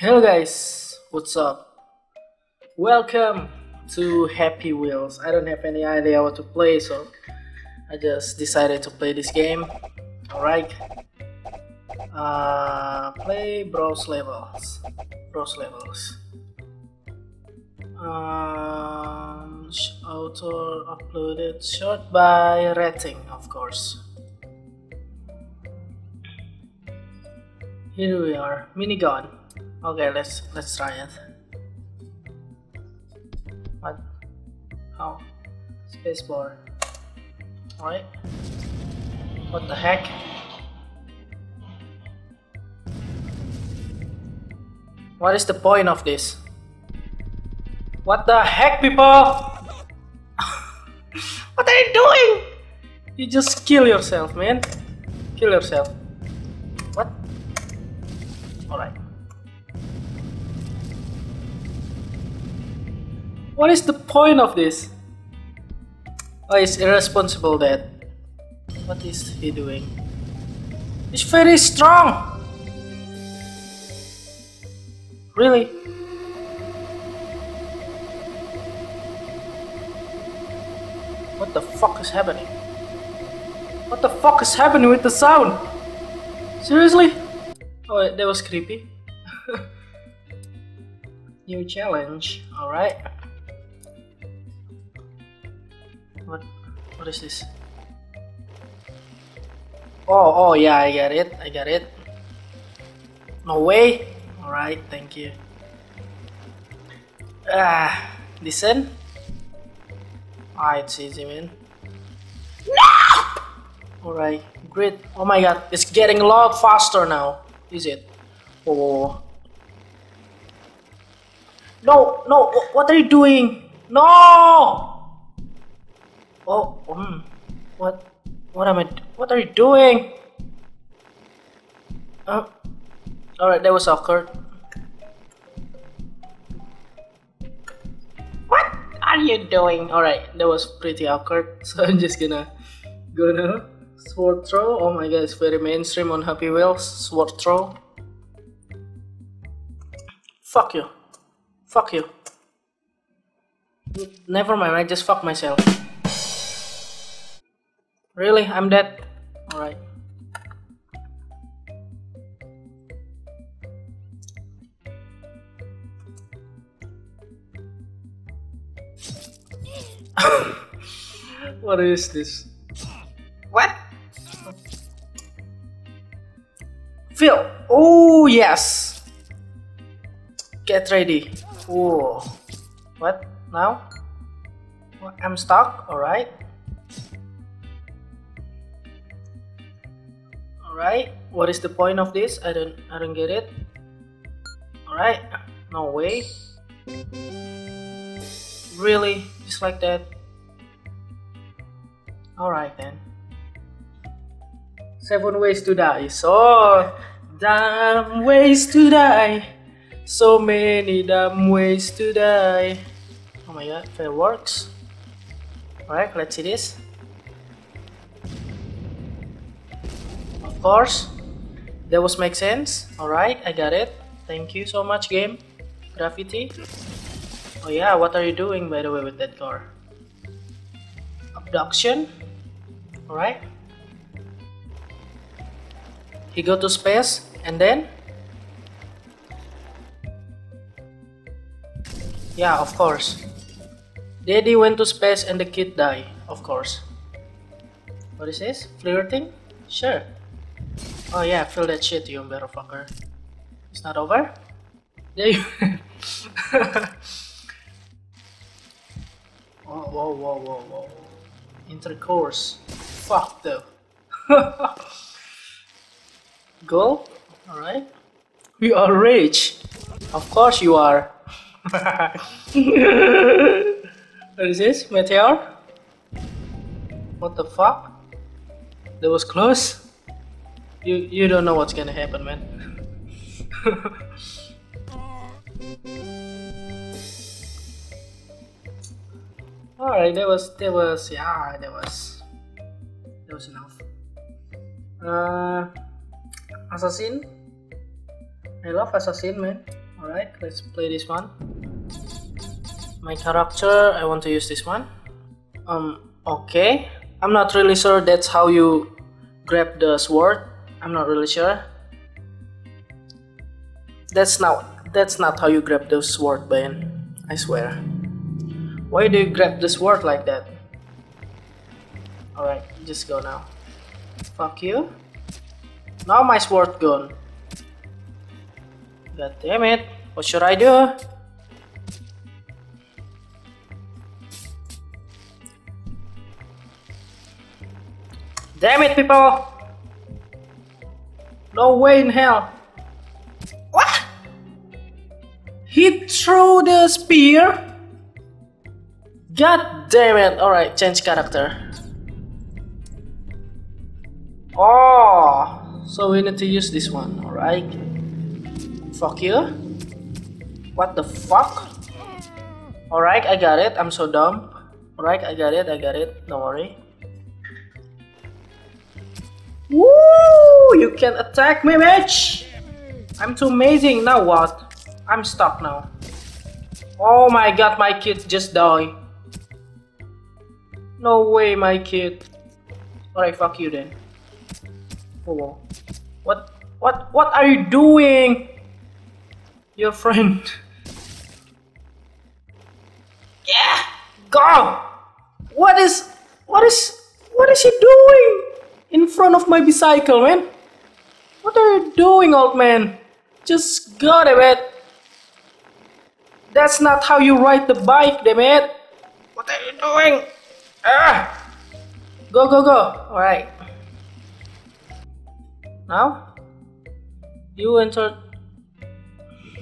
Hello guys, what's up? Welcome to Happy Wheels. I don't have any idea what to play, so I just decided to play this game. Alright, play browse levels. Author uploaded, shot by rating, of course. Here we are, minigun. Okay, let's try it. What? How? Spacebar. Alright. What the heck? What is the point of this? What the heck, people? What are you doing? You just kill yourself, man. Kill yourself. What? Alright. What is the point of this? Oh, it's irresponsible, Dad. What is he doing? He's very strong! Really? What the fuck is happening? What the fuck is happening with the sound? Seriously? Oh, that was creepy. New challenge, alright. What is this? Oh yeah, I got it. No way? Alright, thank you. Listen. Ah, it's easy, man. No! Alright, great. Oh my god, it's getting a lot faster now, is it? Oh. No, what are you doing? No! Oh, what are you doing? Alright, that was awkward. What are you doing? Alright, that was pretty awkward, so I'm just gonna sword throw. Oh my god, it's very mainstream on Happy Wheels. Sword throw. Fuck you. Never mind, I just fuck myself. Really? I'm dead? Alright. What is this? What? Phil! Oh yes! Get ready. Oh. What? Now? I'm stuck? Alright. What is the point of this? I don't get it. Alright. No way. Really? Just like that? Alright then. 7 ways to die. So damn ways to die. So many damn ways to die. Oh my god, fireworks. Alright, let's see this. Of course. That was make sense. Alright, I got it. Thank you so much, game. Graffiti. Oh yeah, what are you doing by the way with that car? Abduction. Alright. He go to space and then? Yeah, of course. Daddy went to space and the kid died, of course. What is this? Flirting? Sure. Oh yeah, feel that shit, you better fucker. It's not over? There you Whoa. Intercourse. Fuck though. Gold? Alright. We are rich. Of course you are. What is this? Meteor? What the fuck? That was close? You don't know what's gonna happen, man. Alright, that was enough. Assassin. I love assassin, man. Alright, let's play this one. My character, I want to use this one. Okay. I'm not really sure that's how you grab the sword. I'm not really sure. That's not how you grab the sword, Bayan. I swear. Why do you grab the sword like that? Alright, just go now. Fuck you. Now my sword gone. God damn it. What should I do? Damn it, people! No way in hell! What? He threw the spear? God damn it! Alright, change character. Oh, so we need to use this one, alright? Fuck you. What the fuck? Alright, I got it. I'm so dumb. Alright, I got it. Don't worry. Woo! You can't attack me, bitch! I'm too amazing. Now what? I'm stuck now. Oh my god, my kid just died. No way, my kid. Alright, fuck you then. Oh, what are you doing? Your friend. Yeah! Go! What is he doing? In front of my bicycle, man. What are you doing, old man? Just go, damn it. That's not how you ride the bike, damn it. What are you doing? Ah! Go. Alright. Now? You entered...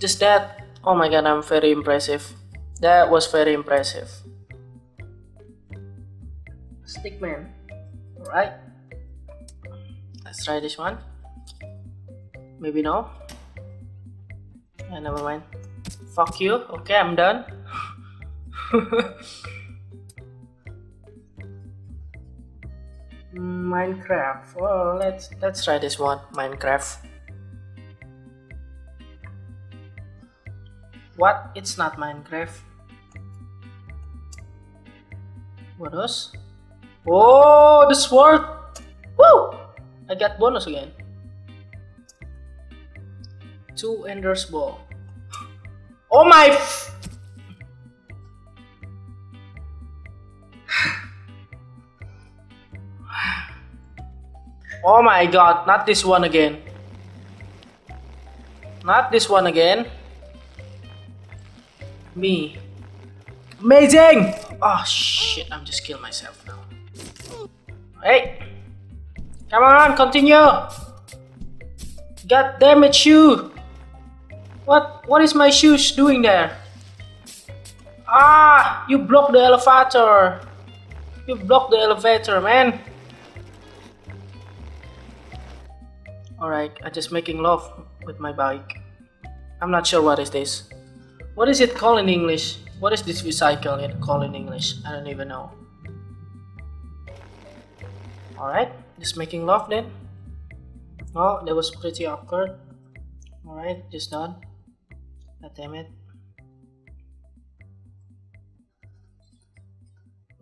Just that. Oh my god, I'm very impressive. That was very impressive. Stickman. Alright. Let's try this one. Maybe no. Yeah, never mind. Fuck you. Okay, I'm done. Minecraft. Well, let's try this one. Minecraft. What? It's not Minecraft. What else? Oh, the sword. Woo! I got bonus again. 2 Ender's Ball. Oh my! Oh my god, not this one again. Not this one again. Me. Amazing! Oh shit, I'm just killing myself now. Hey! Come on, continue! God damn it, shoe! What is my shoes doing there? Ah! You blocked the elevator! You blocked the elevator, man! Alright, I'm just making love with my bike. I'm not sure what is this. What is it called in English? What is this recycle called in English? I don't even know. Alright. Just making love then. Oh, that was pretty awkward. Alright, just done. God damn it.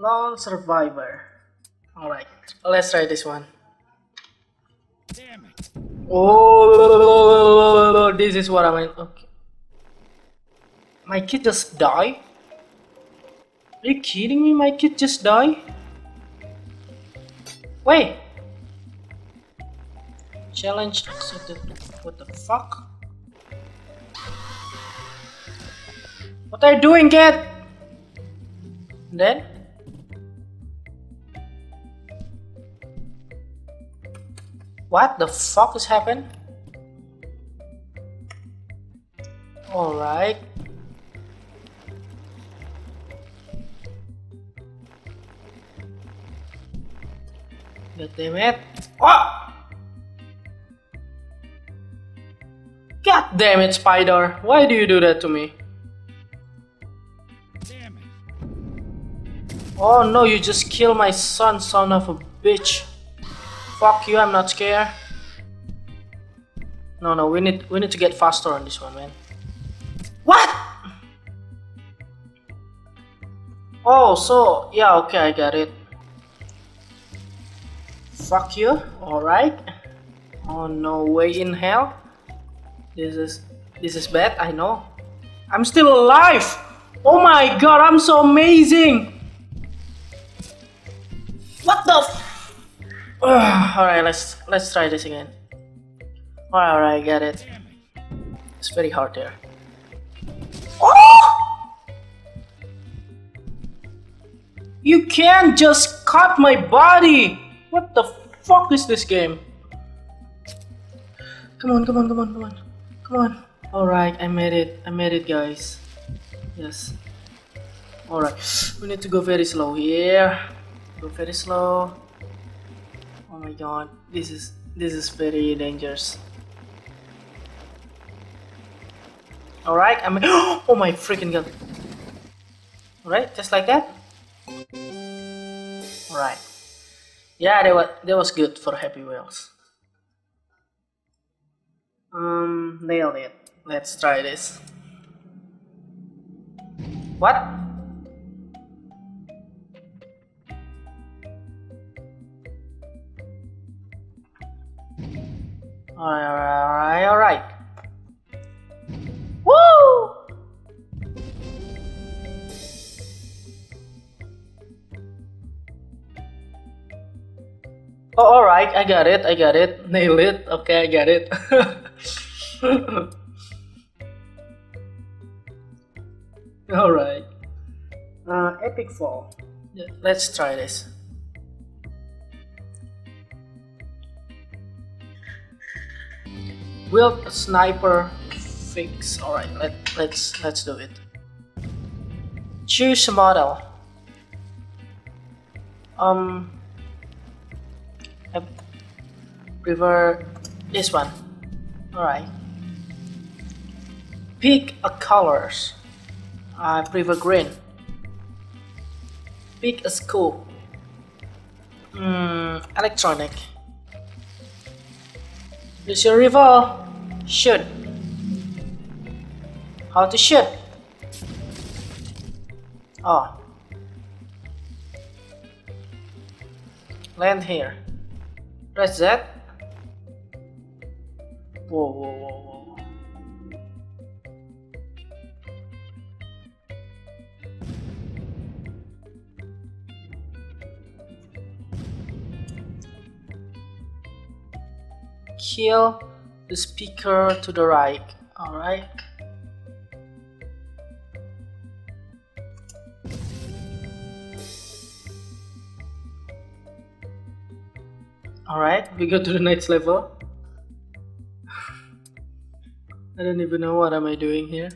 Long survivor. Alright, let's try this one. Damn it. Oh, this is what I meant. Okay. My kid just died? Are you kidding me? My kid just died? Wait! Challenge accepted. What the fuck? What are you doing, kid? And then? What the fuck is happened? Alright. God damn it. Oh! God damn it, spider! Why do you do that to me? Damn it. Oh no, you just killed my son, son of a bitch! Fuck you, I'm not scared. No, we need to get faster on this one, man. What? Oh, so yeah, okay, I get it. Fuck you. Alright. Oh, no way in hell. This is bad, I know. I'm still alive. Oh my god, I'm so amazing. What the f- Alright, let's try this again. Alright, I get it. It's very hard there. Oh! You can't just cut my body! What the fuck is this game? Come on, come on, come on, come on. Come on. Alright, I made it, guys. Yes. Alright, we need to go very slow here. Go very slow. Oh my god, this is very dangerous. Alright, I'm oh my freaking god. Alright, just like that. Alright. Yeah, that was good for Happy Wheels. Nailed it. Let's try this. What? Alright, alright. Woo! Oh, alright, I got it, I got it. Nailed it. Okay, I got it. Alright. Epic fall. Yeah, let's try this. Will a sniper fix? Alright, let's do it. Choose a model. I prefer this one. Alright. Pick a colors. I prefer green. Pick a school. Electronic. Use your rifle. Shoot. How to shoot? Oh. Land here. Press Z. Whoa, whoa, whoa, whoa. Kill the speaker to the right. Alright. Alright, we go to the next level. I don't even know what am I doing here.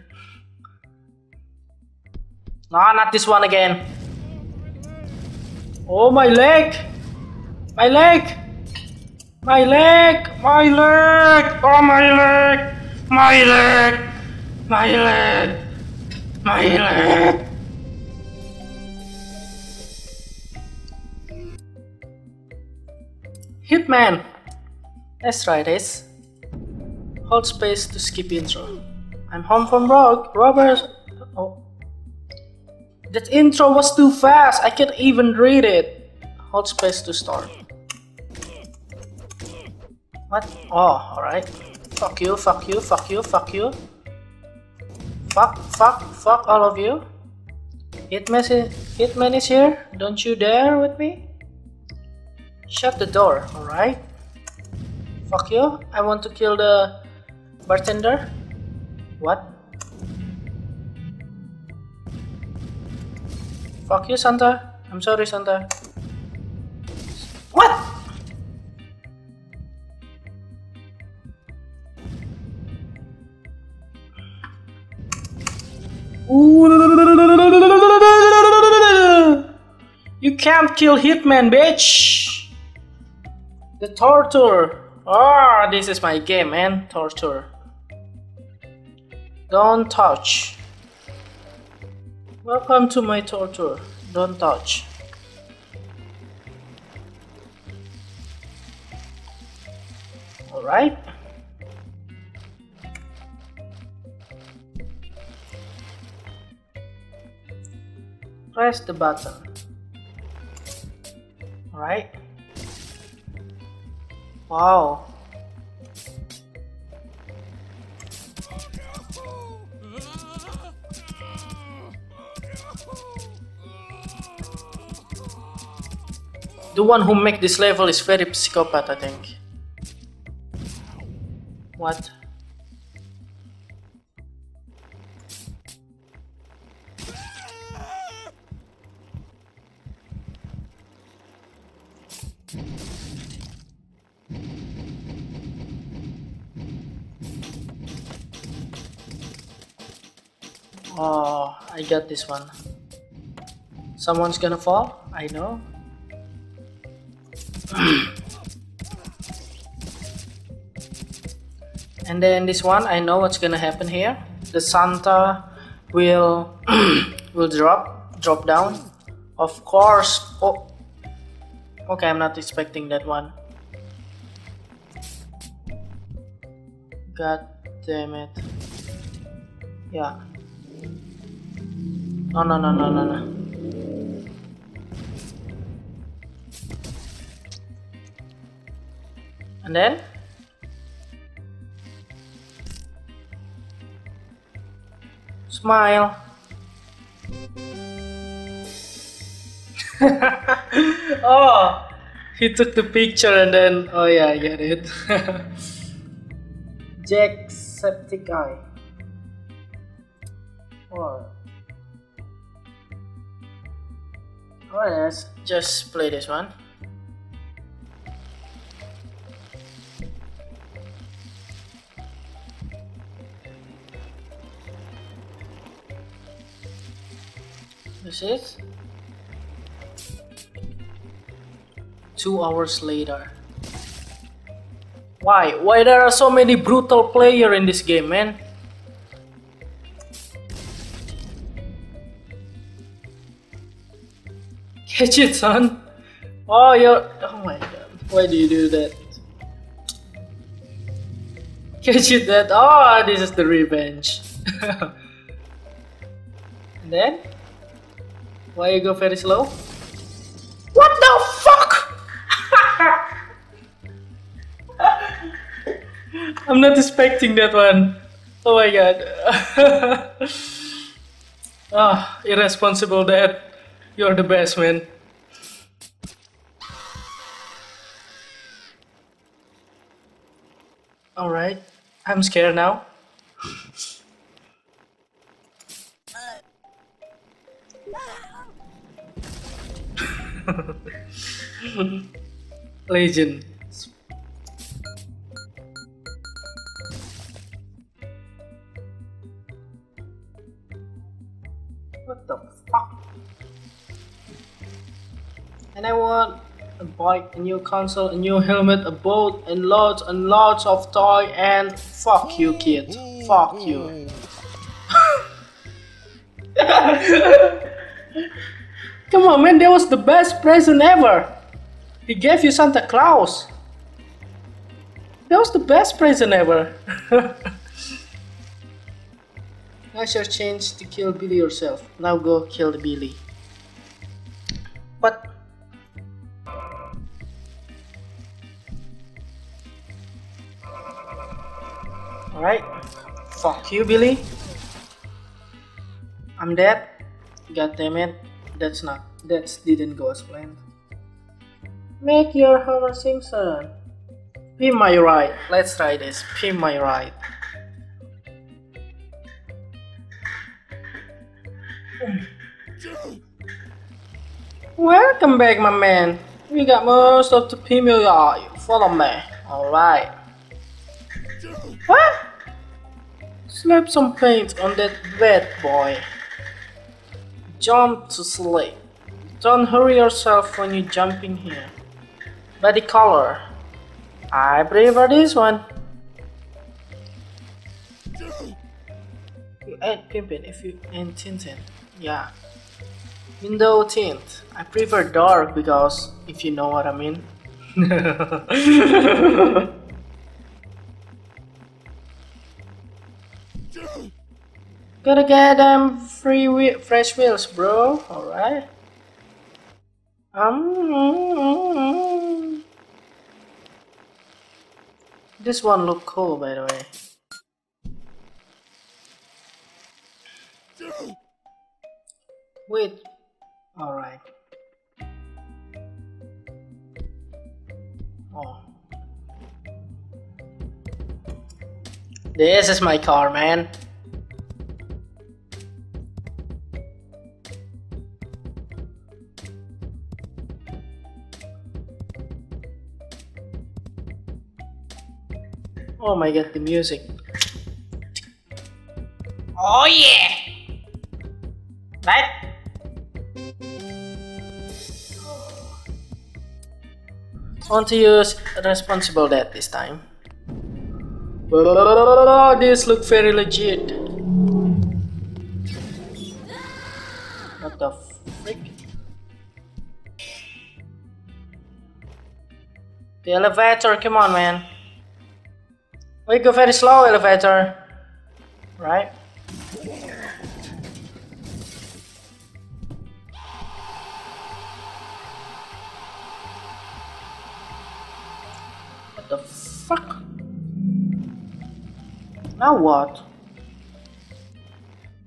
No, not this one again. Oh, my leg! My leg! My leg! My leg! Oh, my leg! My leg! My leg! My leg! Hitman! Let's try this. Hold space to skip intro. I'm home from robbers. Oh, that intro was too fast. I can't even read it. Hold space to start. What? Oh, alright. Fuck you. Fuck you. Fuck you. Fuck you. Fuck. Fuck. Fuck all of you. Hitman is here. Don't you dare with me. Shut the door. Alright. Fuck you. I want to kill the bartender? What? Fuck you, Santa. I'm sorry, Santa. What? You can't kill Hitman, bitch. The torture. Oh, this is my game, man. Torture. Don't touch. Welcome to my torture. Don't touch. Alright. press the button. Right? Wow. The one who made this level is very psychopath, I think. What? Oh, I got this one. Someone's gonna fall, I know. And then this one, I know what's gonna happen here. The Santa will will drop down. Of course. Oh, okay, I'm not expecting that one. God damn it. Yeah. No. And then? Smile! Oh! He took the picture and then... Oh yeah, I get it. Jacksepticeye. Oh. Alright, let's just play this one. This is 2 hours later. Why? Why there are so many brutal players in this game, man? Catch it, son! Oh, you're... Oh my god, why do you do that? Catch it that... Oh, this is the revenge. And then? Why you go very slow? What the fuck? I'm not expecting that one. Oh my god. Ah, oh, irresponsible dad. You're the best, man. Alright, I'm scared now. Legend. What the fuck? And I want a bike, a new console, a new helmet, a boat, and lots of toy, and fuck you, kid. Fuck you. Come on, man, that was the best present ever! He gave you Santa Claus! That was the best present ever! That's your chance to kill Billy yourself. Now go kill Billy. But... Alright. Fuck you, Billy. I'm dead. God damn it. That didn't go as planned. Make your Homer Simpson. Pimp My Ride. Let's try this. Pimp My Ride. Welcome back, my man. We got most of the Pimp My Ride. Follow me. Alright. What? Slap some paint on that bad boy. Jump to sleep. Don't hurry yourself when you jump in here. Body color. I prefer this one. You add pimpin if you and tintin. Yeah. Window tint. I prefer dark because if you know what I mean. Gotta get them fresh wheels, bro. Alright. This one look cool, by the way. Wait. Alright. Oh. This is my car, man. Oh my god, the music. Oh yeah! Right? Want to use responsible death this time. Oh, this look very legit. What the frick? The elevator, come on, man. We go very slow, elevator. Right? The fuck? Now what?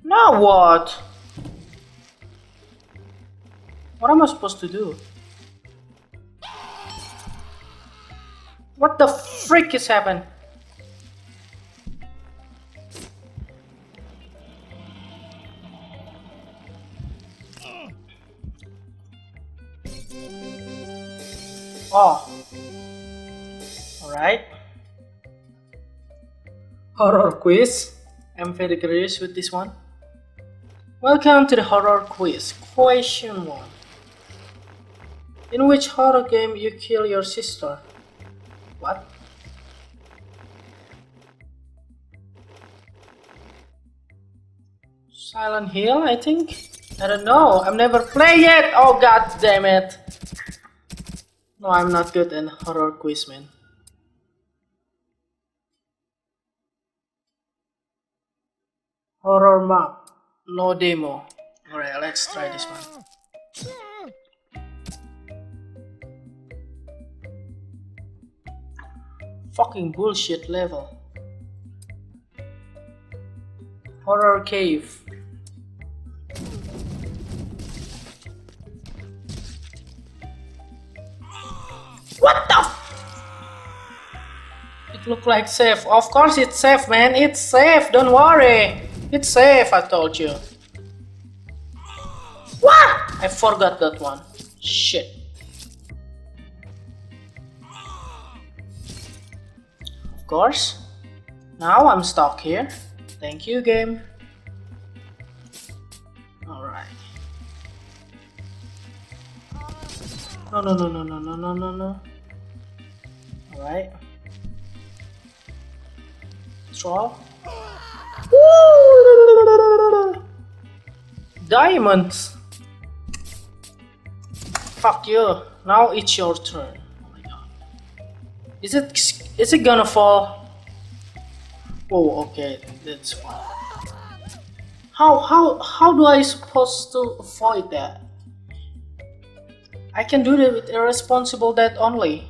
Now what? What am I supposed to do? What the freak is happening? Oh. Right? Horror quiz. I'm very curious with this one. Welcome to the horror quiz. Question 1. In which horror game you kill your sister? What? Silent Hill, I think? I don't know. I've never played it. Oh god damn it. No, I'm not good in horror quiz, man. Horror map, no demo. Alright, let's try this one. Fucking bullshit level. Horror cave. What the f- It looked like safe. Of course it's safe, man. It's safe, don't worry. It's safe, I told you. What? I forgot that one. Shit. Of course. Now I'm stuck here. Thank you, game. Alright. No. Alright. Draw. Diamonds. Fuck you. Now it's your turn. Oh my god. Is it gonna fall? Oh, okay. That's fine. How do I supposed to avoid that? I can do that with irresponsible death only.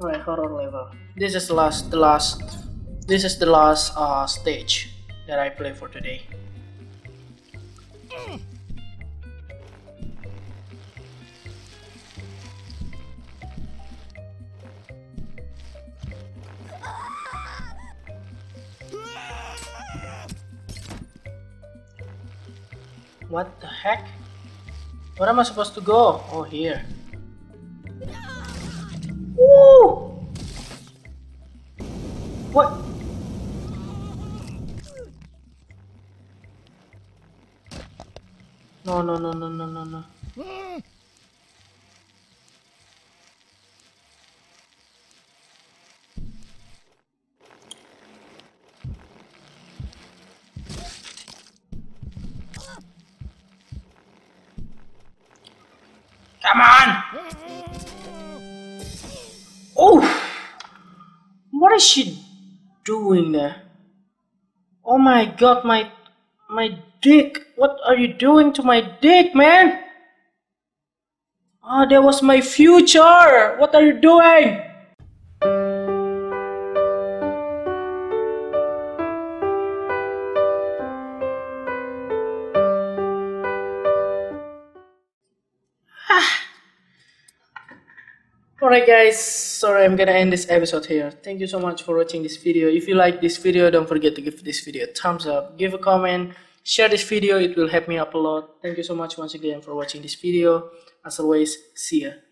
Alright, horror level. This is the last stage that I play for today. What the heck? Where am I supposed to go? Oh, here. Woo! What? No. Come on! Oh! What is she doing there? Oh my god, my dick. What are you doing to my dick, man? Oh, that was my future. What are you doing? Alright guys, sorry I'm gonna end this episode here. Thank you so much for watching this video. If you like this video, don't forget to give this video a thumbs up, give a comment, share this video, it will help me up a lot. Thank you so much once again for watching this video. As always, see ya.